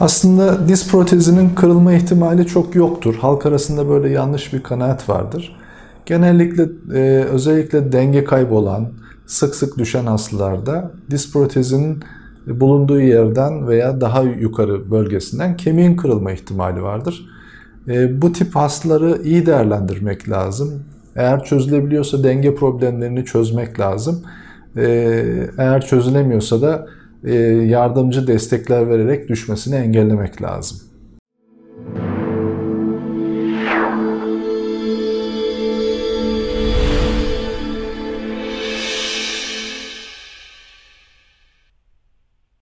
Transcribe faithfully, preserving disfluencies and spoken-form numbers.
Aslında diz protezinin kırılma ihtimali çok yoktur. Halk arasında böyle yanlış bir kanaat vardır. Genellikle e, özellikle denge kaybolan, sık sık düşen hastalarda diz protezinin bulunduğu yerden veya daha yukarı bölgesinden kemiğin kırılma ihtimali vardır. E, bu tip hastaları iyi değerlendirmek lazım. Eğer çözülebiliyorsa denge problemlerini çözmek lazım. E, eğer çözülemiyorsa da yardımcı destekler vererek düşmesini engellemek lazım.